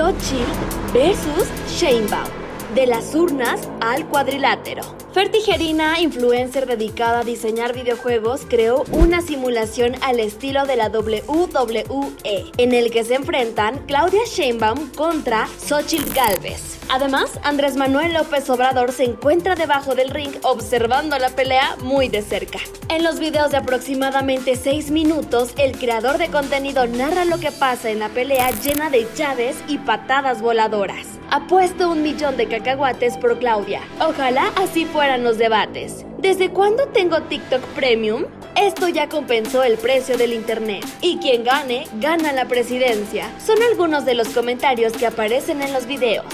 Xóchitl versus Sheinbaum. De las urnas al cuadrilátero. Fer Tijerina, influencer dedicada a diseñar videojuegos, creó una simulación al estilo de la WWE, en el que se enfrentan Claudia Sheinbaum contra Xóchitl Gálvez. Además, Andrés Manuel López Obrador se encuentra debajo del ring observando la pelea muy de cerca. En los videos de aproximadamente 6 minutos, el creador de contenido narra lo que pasa en la pelea llena de llaves y patadas voladoras. Apuesto 1 millón de cacahuates por Claudia. Ojalá así fueran los debates. ¿Desde cuándo tengo TikTok Premium? Esto ya compensó el precio del internet. Y quien gane, gana la presidencia. Son algunos de los comentarios que aparecen en los videos.